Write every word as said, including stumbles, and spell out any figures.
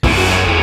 guys.